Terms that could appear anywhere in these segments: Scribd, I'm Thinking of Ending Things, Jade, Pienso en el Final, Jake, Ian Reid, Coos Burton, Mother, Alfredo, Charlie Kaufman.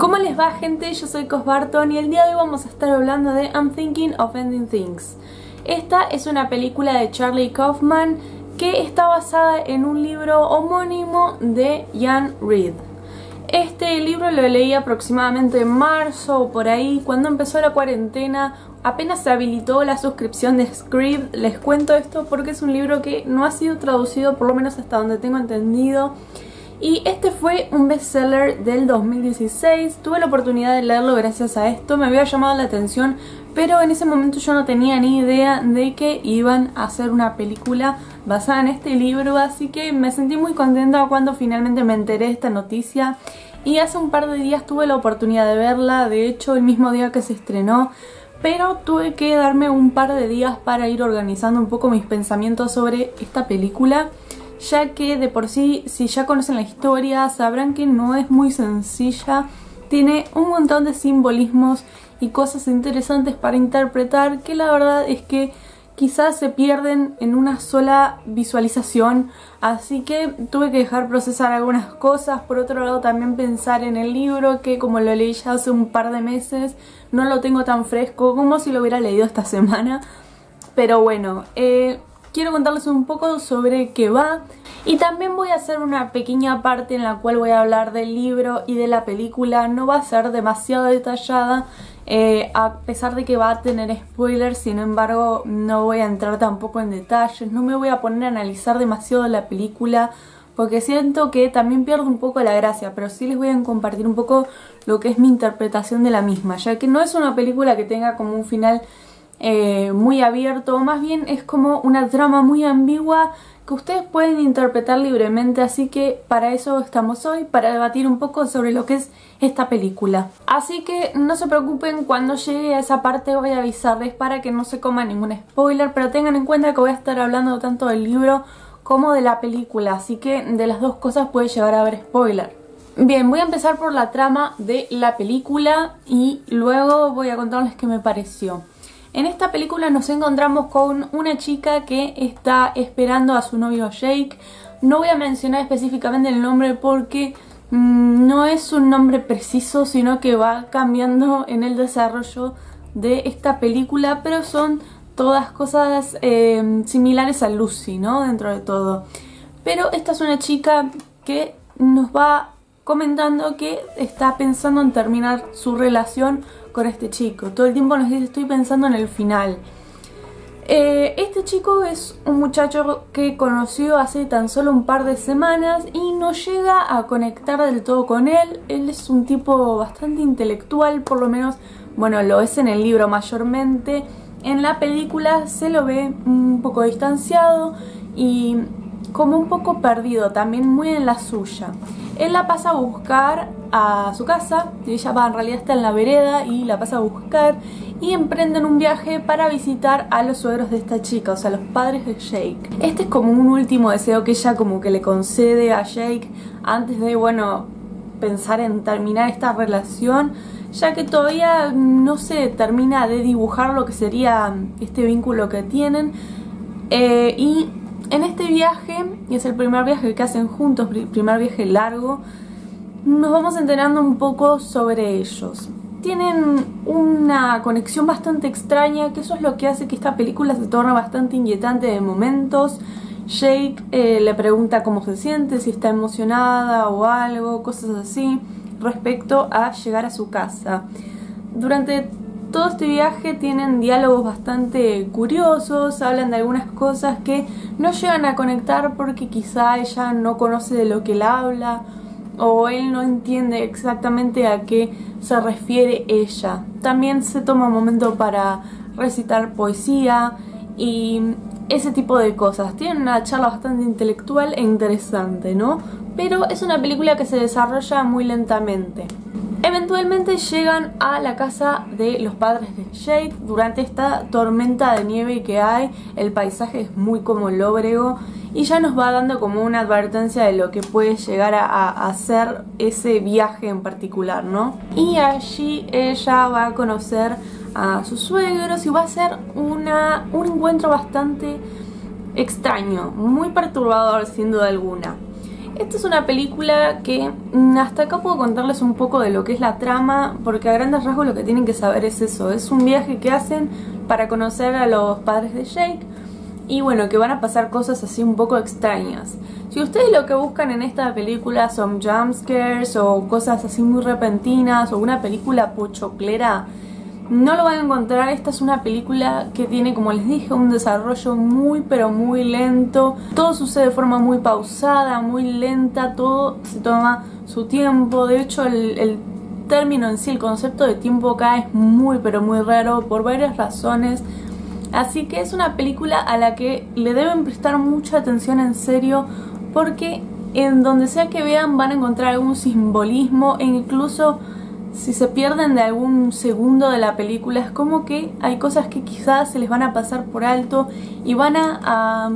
¿Cómo les va, gente? Yo soy Coos Burton y el día de hoy vamos a estar hablando de I'm Thinking of Ending Things. Esta es una película de Charlie Kaufman que está basada en un libro homónimo de Ian Reid. Este libro lo leí aproximadamente en marzo o por ahí, cuando empezó la cuarentena. Apenas se habilitó la suscripción de Scribd. Les cuento esto porque es un libro que no ha sido traducido, por lo menos hasta donde tengo entendido. Y este fue un bestseller del 2016. Tuve la oportunidad de leerlo gracias a esto. Me había llamado la atención, pero en ese momento yo no tenía ni idea de que iban a hacer una película basada en este libro. Así que me sentí muy contenta cuando finalmente me enteré de esta noticia. Y hace un par de días tuve la oportunidad de verla. De hecho, el mismo día que se estrenó. Pero tuve que darme un par de días para ir organizando un poco mis pensamientos sobre esta película, ya que de por sí, si ya conocen la historia, sabrán que no es muy sencilla. Tiene un montón de simbolismos y cosas interesantes para interpretar, que la verdad es que quizás se pierden en una sola visualización. Así que tuve que dejar procesar algunas cosas. Por otro lado, también pensar en el libro, que como lo leí ya hace un par de meses, no lo tengo tan fresco como si lo hubiera leído esta semana. Pero bueno, quiero contarles un poco sobre qué va, y también voy a hacer una pequeña parte en la cual voy a hablar del libro y de la película. No va a ser demasiado detallada, a pesar de que va a tener spoilers. Sin embargo, no voy a entrar tampoco en detalles, no me voy a poner a analizar demasiado la película, porque siento que también pierdo un poco la gracia, pero sí les voy a compartir un poco lo que es mi interpretación de la misma, ya que no es una película que tenga como un final muy abierto. Más bien es como una trama muy ambigua que ustedes pueden interpretar libremente, así que para eso estamos hoy, para debatir un poco sobre lo que es esta película. Así que no se preocupen, cuando llegue a esa parte voy a avisarles para que no se coman ningún spoiler, pero tengan en cuenta que voy a estar hablando tanto del libro como de la película, así que de las dos cosas puede llegar a haber spoiler. Bien, voy a empezar por la trama de la película y luego voy a contarles qué me pareció. En esta película nos encontramos con una chica que está esperando a su novio Jake. No voy a mencionar específicamente el nombre porque no es un nombre preciso, sino que va cambiando en el desarrollo de esta película, pero son todas cosas similares a Lucy, ¿no? Dentro de todo. Pero esta es una chica que nos va comentando que está pensando en terminar su relación con este chico. Todo el tiempo nos dice: estoy pensando en el final. Este chico es un muchacho que conoció hace tan solo un par de semanas y no llega a conectar del todo con él. Él es un tipo bastante intelectual, por lo menos, bueno, lo es en el libro mayormente. En la película se lo ve un poco distanciado y como un poco perdido, también muy en la suya. Él la pasa a buscar a su casa, ella va, en realidad está en la vereda, y la pasa a buscar y emprenden un viaje para visitar a los suegros de esta chica, o sea, los padres de Jake. Este es como un último deseo que ella como que le concede a Jake antes de, bueno, pensar en terminar esta relación, ya que todavía no se termina de dibujar lo que sería este vínculo que tienen. Y en este viaje, y es el primer viaje que hacen juntos, primer viaje largo, nos vamos enterando un poco sobre ellos. Tienen una conexión bastante extraña, que eso es lo que hace que esta película se torne bastante inquietante de momentos. Jake le pregunta cómo se siente, si está emocionada o algo, cosas así, respecto a llegar a su casa. Durante todo este viaje tienen diálogos bastante curiosos, hablan de algunas cosas que no llegan a conectar porque quizá ella no conoce de lo que él habla o él no entiende exactamente a qué se refiere ella. También se toma un momento para recitar poesía y ese tipo de cosas. Tienen una charla bastante intelectual e interesante, ¿no? Pero es una película que se desarrolla muy lentamente. Eventualmente llegan a la casa de los padres de Jade. Durante esta tormenta de nieve que hay, el paisaje es muy como lóbrego y ya nos va dando como una advertencia de lo que puede llegar a hacer ese viaje en particular, ¿no? Y allí ella va a conocer a sus suegros y va a ser un encuentro bastante extraño, muy perturbador sin duda alguna. Esta es una película que hasta acá puedo contarles un poco de lo que es la trama, porque a grandes rasgos lo que tienen que saber es eso. Es un viaje que hacen para conocer a los padres de Jake y bueno, que van a pasar cosas así un poco extrañas. Si ustedes lo que buscan en esta película son jumpscares o cosas así muy repentinas o una película pochoclera, no lo van a encontrar. Esta es una película que tiene, como les dije, un desarrollo muy pero muy lento. Todo sucede de forma muy pausada, muy lenta, todo se toma su tiempo. De hecho, el término en sí, el concepto de tiempo acá es muy pero muy raro por varias razones. Así que es una película a la que le deben prestar mucha atención, en serio, porque en donde sea que vean van a encontrar algún simbolismo e incluso si se pierden de algún segundo de la película es como que hay cosas que quizás se les van a pasar por alto y van a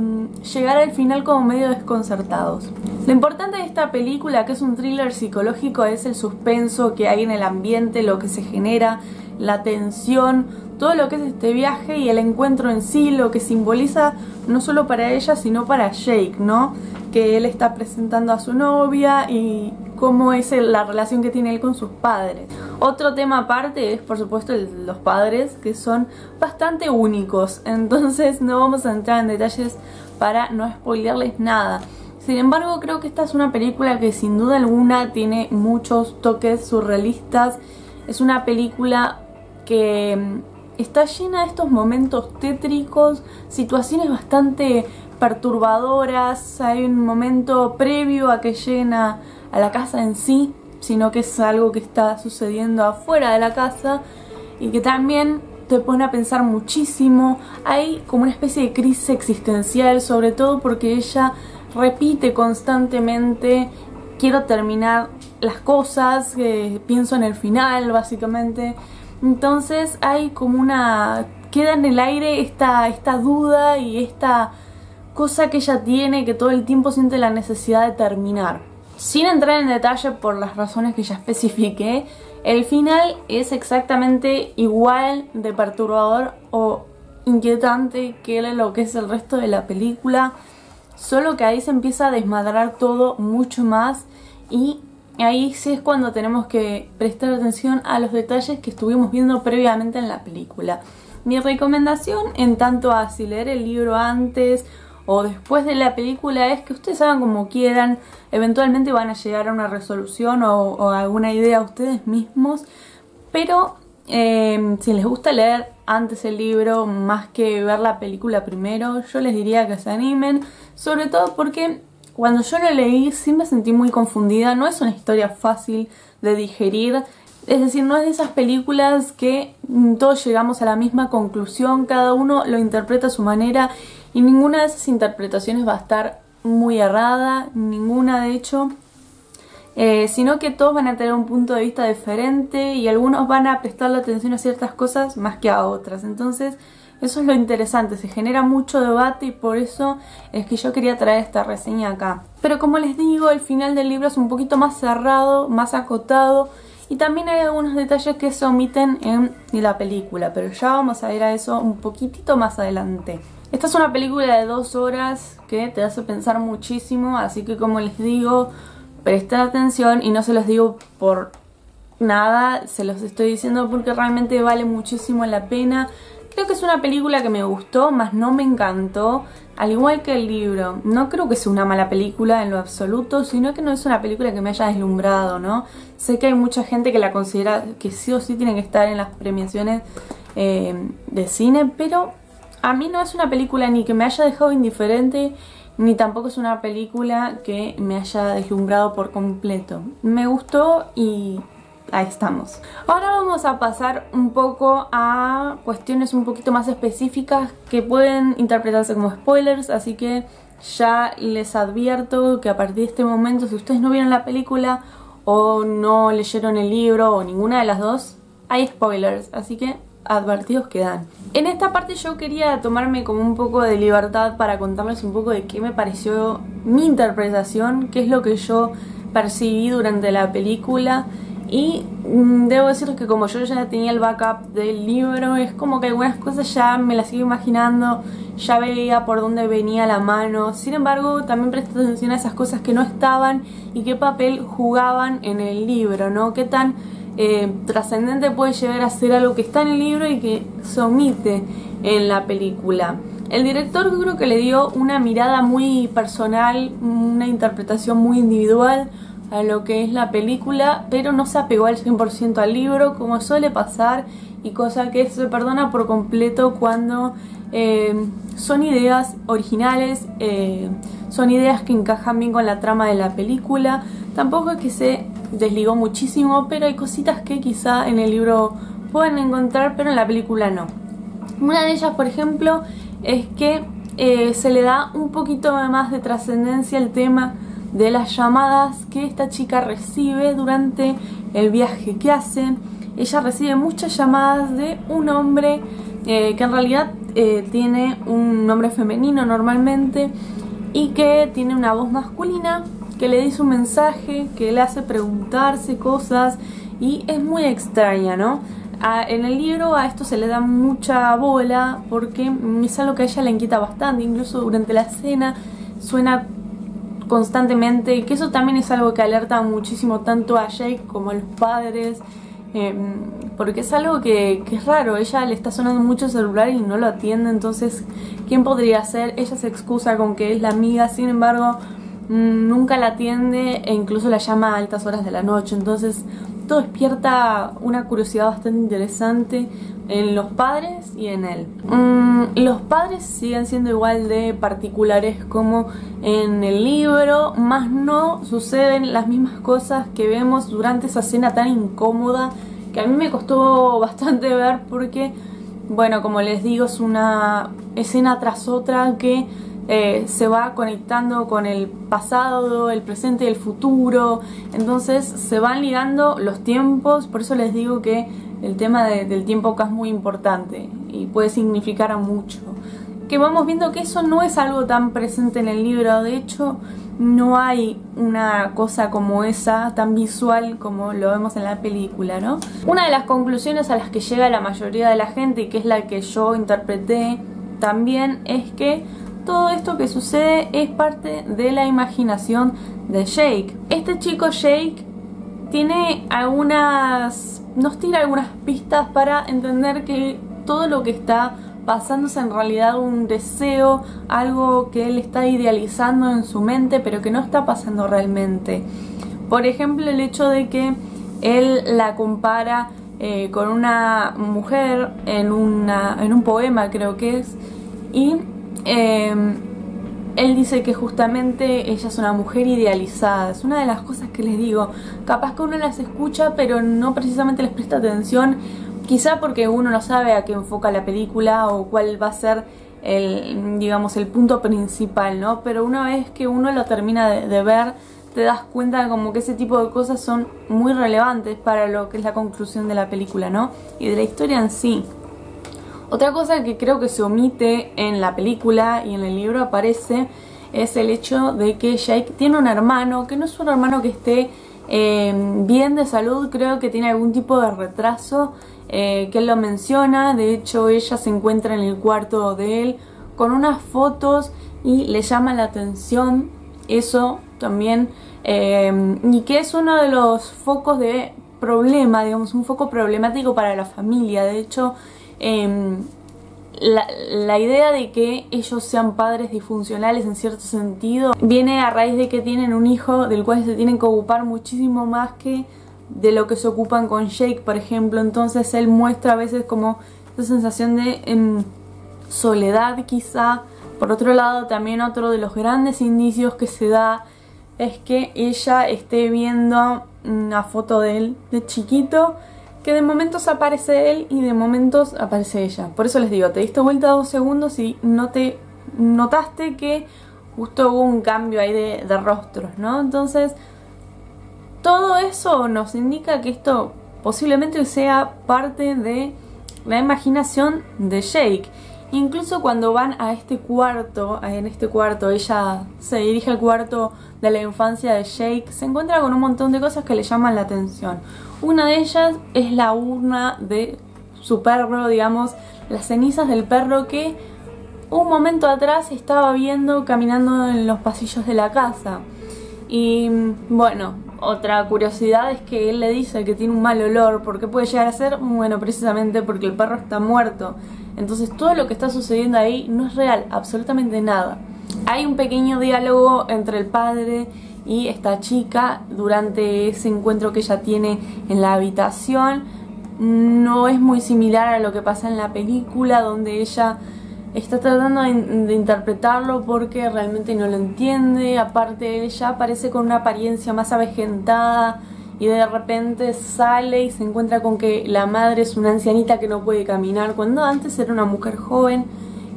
llegar al final como medio desconcertados. Lo importante de esta película, que es un thriller psicológico, es el suspenso que hay en el ambiente, lo que se genera, la tensión, todo lo que es este viaje y el encuentro en sí, lo que simboliza no solo para ella sino para Jake, ¿no? Que él está presentando a su novia y cómo es la relación que tiene él con sus padres. Otro tema aparte es, por supuesto, los padres, que son bastante únicos, entonces no vamos a entrar en detalles para no spoilearles nada. Sin embargo, creo que esta es una película que sin duda alguna tiene muchos toques surrealistas. Es una película que está llena de estos momentos tétricos, situaciones bastante perturbadoras. Hay un momento previo a que lleguen a la casa en sí, sino que es algo que está sucediendo afuera de la casa y que también te pone a pensar muchísimo. Hay como una especie de crisis existencial, sobre todo porque ella repite constantemente: quiero terminar las cosas, pienso en el final, básicamente. Entonces hay como una... queda en el aire esta duda y esta cosa que ella tiene, que todo el tiempo siente la necesidad de terminar. Sin entrar en detalle por las razones que ya especifiqué, el final es exactamente igual de perturbador o inquietante que lo que es el resto de la película, solo que ahí se empieza a desmadrar todo mucho más y ahí sí es cuando tenemos que prestar atención a los detalles que estuvimos viendo previamente en la película. Mi recomendación, en tanto a si leer el libro antes o después de la película, es que ustedes hagan como quieran. Eventualmente van a llegar a una resolución o a alguna idea ustedes mismos, pero si les gusta leer antes el libro más que ver la película primero, yo les diría que se animen, sobre todo porque cuando yo lo leí sí me sentí muy confundida. No es una historia fácil de digerir, es decir, no es de esas películas que todos llegamos a la misma conclusión, cada uno lo interpreta a su manera y ninguna de esas interpretaciones va a estar muy errada, ninguna de hecho, sino que todos van a tener un punto de vista diferente y algunos van a prestarle atención a ciertas cosas más que a otras. Entonces eso es lo interesante, se genera mucho debate y por eso es que yo quería traer esta reseña acá. Pero como les digo, el final del libro es un poquito más cerrado, más acotado y también hay algunos detalles que se omiten en la película, pero ya vamos a ir a eso un poquitito más adelante. Esta es una película de 2 horas que te hace pensar muchísimo, así que como les digo, presten atención y no se los digo por nada, se los estoy diciendo porque realmente vale muchísimo la pena. Creo que es una película que me gustó, más no me encantó, al igual que el libro. No creo que sea una mala película en lo absoluto, sino que no es una película que me haya deslumbrado, ¿no? Sé que hay mucha gente que la considera que sí o sí tiene que estar en las premiaciones de cine, pero a mí no es una película ni que me haya dejado indiferente, ni tampoco es una película que me haya deslumbrado por completo. Me gustó y ahí estamos. Ahora vamos a pasar un poco a cuestiones un poquito más específicas que pueden interpretarse como spoilers, así que ya les advierto que a partir de este momento, si ustedes no vieron la película o no leyeron el libro o ninguna de las dos, hay spoilers, así que advertidos quedan. En esta parte yo quería tomarme como un poco de libertad para contarles un poco de qué me pareció mi interpretación, qué es lo que yo percibí durante la película. Y debo deciros que como yo ya tenía el backup del libro, es como que algunas cosas ya me las sigo imaginando ya veía por dónde venía la mano. Sin embargo, también presté atención a esas cosas que no estaban y qué papel jugaban en el libro, ¿no? Qué tan trascendente puede llegar a ser algo que está en el libro y que se omite en la película. El director creo que le dio una mirada muy personal, una interpretación muy individual a lo que es la película, pero no se apegó al 100% al libro, como suele pasar, y cosa que se perdona por completo cuando son ideas originales, son ideas que encajan bien con la trama de la película. Tampoco es que se desligó muchísimo, pero hay cositas que quizá en el libro pueden encontrar, pero en la película no. Una de ellas, por ejemplo, es que se le da un poquito más de trascendencia al tema de las llamadas que esta chica recibe durante el viaje que hace. Ella recibe muchas llamadas de un hombre que en realidad tiene un nombre femenino normalmente y que tiene una voz masculina, que le dice un mensaje, que le hace preguntarse cosas y es muy extraña, ¿no? En el libro a esto se le da mucha bola porque es algo que a ella le inquieta bastante, incluso durante la cena suena constantemente, y que eso también es algo que alerta muchísimo tanto a Jake como a los padres, porque es algo que es raro. Ella le está sonando mucho el celular y no lo atiende, entonces ¿quién podría ser? Ella se excusa con que es la amiga, sin embargo nunca la atiende e incluso la llama a altas horas de la noche, entonces esto despierta una curiosidad bastante interesante en los padres y en él. Los padres siguen siendo igual de particulares como en el libro, más no suceden las mismas cosas que vemos durante esa escena tan incómoda que a mí me costó bastante ver porque, bueno, como les digo, es una escena tras otra que se va conectando con el pasado, el presente y el futuro, entonces se van ligando los tiempos. Por eso les digo que el tema del tiempo acá es muy importante y puede significar mucho, que vamos viendo que eso no es algo tan presente en el libro. De hecho, no hay una cosa como esa, tan visual como lo vemos en la película, ¿no? Una de las conclusiones a las que llega la mayoría de la gente, y que es la que yo interpreté también, es que todo esto que sucede es parte de la imaginación de Jake. Este chico Jake tiene nos tira algunas pistas para entender que todo lo que está pasando es en realidad un deseo, algo que él está idealizando en su mente, pero que no está pasando realmente. Por ejemplo, el hecho de que él la compara con una mujer en un poema, creo que es, y él dice que justamente ella es una mujer idealizada. Es una de las cosas que les digo, capaz que uno las escucha pero no precisamente les presta atención, quizá porque uno no sabe a qué enfoca la película o cuál va a ser digamos, el punto principal, ¿no? Pero una vez que uno lo termina de ver, te das cuenta como que ese tipo de cosas son muy relevantes para lo que es la conclusión de la película, ¿no? Y de la historia en sí. Otra cosa que creo que se omite en la película y en el libro aparece es el hecho de que Jake tiene un hermano que no es un hermano que esté bien de salud. Creo que tiene algún tipo de retraso que él lo menciona. De hecho, ella se encuentra en el cuarto de él con unas fotos y le llama la atención eso también, y que es uno de los focos de problema, digamos, un foco problemático para la familia. De hecho, la idea de que ellos sean padres disfuncionales en cierto sentido viene a raíz de que tienen un hijo del cual se tienen que ocupar muchísimo más que de lo que se ocupan con Jake, por ejemplo. Entonces él muestra a veces como esa sensación de soledad quizá. Por otro lado, también otro de los grandes indicios que se da es que ella esté viendo una foto de él de chiquito, que de momentos aparece él y de momentos aparece ella. Por eso les digo, te diste vuelta 2 segundos y no te notaste que justo hubo un cambio ahí de rostros, ¿no? Entonces, todo eso nos indica que esto posiblemente sea parte de la imaginación de Jake. Incluso cuando van a este cuarto, ella se dirige al cuarto de la infancia de Jake, se encuentra con un montón de cosas que le llaman la atención. Una de ellas es la urna de su perro, digamos, las cenizas del perro que un momento atrás estaba viendo caminando en los pasillos de la casa. Y bueno, otra curiosidad es que él le dice que tiene un mal olor. ¿Por qué puede llegar a ser? Bueno, precisamente porque el perro está muerto. Entonces todo lo que está sucediendo ahí no es real, absolutamente nada. Hay un pequeño diálogo entre el padre y esta chica durante ese encuentro que ella tiene en la habitación. No es muy similar a lo que pasa en la película, donde ella está tratando de interpretarlo porque realmente no lo entiende. Aparte, ella aparece con una apariencia más avejentada y de repente sale y se encuentra con que la madre es una ancianita que no puede caminar, cuando antes era una mujer joven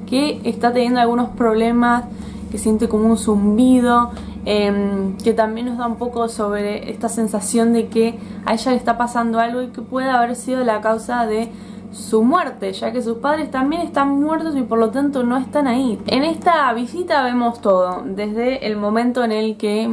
que está teniendo algunos problemas, que siente como un zumbido, que también nos da un poco sobre esta sensación de que a ella le está pasando algo y que puede haber sido la causa de su muerte, ya que sus padres también están muertos y por lo tanto no están ahí. En esta visita vemos todo, desde el momento en el que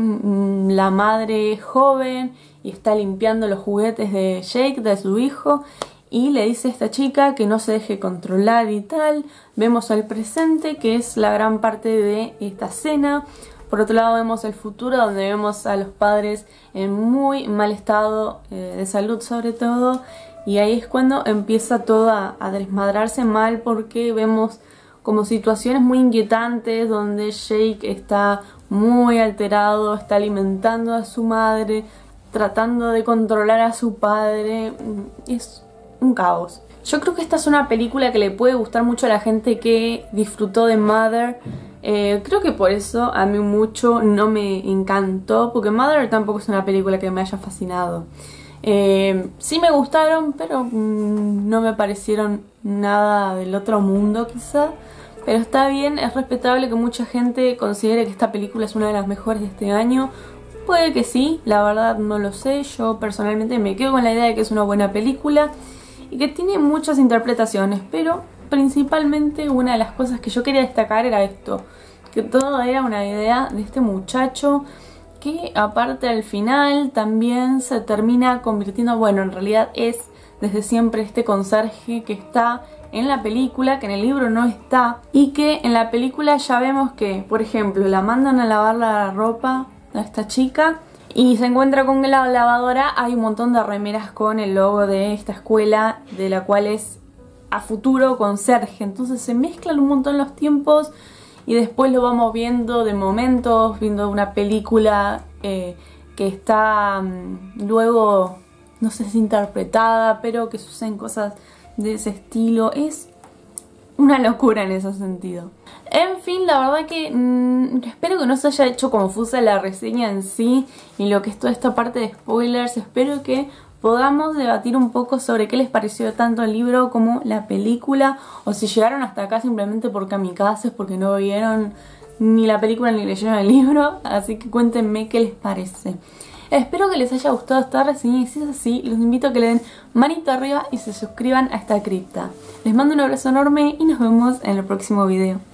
la madre es joven y está limpiando los juguetes de Jake, de su hijo, y le dice a esta chica que no se deje controlar y tal. Vemos el presente, que es la gran parte de esta escena. Por otro lado vemos el futuro, donde vemos a los padres en muy mal estado de salud sobre todo. Y ahí es cuando empieza todo a desmadrarse mal, porque vemos como situaciones muy inquietantes donde Jake está muy alterado, está alimentando a su madre, tratando de controlar a su padre. Es un caos. Yo creo que esta es una película que le puede gustar mucho a la gente que disfrutó de Mother. Creo que por eso a mí mucho no me encantó, porque Mother tampoco es una película que me haya fascinado. Sí me gustaron, pero no me parecieron nada del otro mundo quizá. Pero está bien, es respetable que mucha gente considere que esta película es una de las mejores de este año. Puede que sí, la verdad no lo sé. Yo personalmente me quedo con la idea de que es una buena película y que tiene muchas interpretaciones, pero principalmente una de las cosas que yo quería destacar era esto, que todo era una idea de este muchacho que aparte al final también se termina convirtiendo, bueno, en realidad es desde siempre este conserje que está en la película, que en el libro no está, y que en la película ya vemos que, por ejemplo, la mandan a lavar la ropa a esta chica y se encuentra con que en la lavadora hay un montón de remeras con el logo de esta escuela, de la cual es a futuro conserje. Entonces se mezclan un montón los tiempos y después lo vamos viendo de momentos, viendo una película que está luego, no sé si interpretada, pero que suceden cosas de ese estilo. Es una locura en ese sentido. En fin, la verdad que espero que no se haya hecho confusa la reseña en sí y lo que es toda esta parte de spoilers. Espero que podamos debatir un poco sobre qué les pareció tanto el libro como la película, o si llegaron hasta acá simplemente por kamikazes, porque no vieron ni la película ni leyeron el libro. Así que cuéntenme qué les parece. Espero que les haya gustado esta reseña y si es así, los invito a que le den manito arriba y se suscriban a esta cripta. Les mando un abrazo enorme y nos vemos en el próximo video.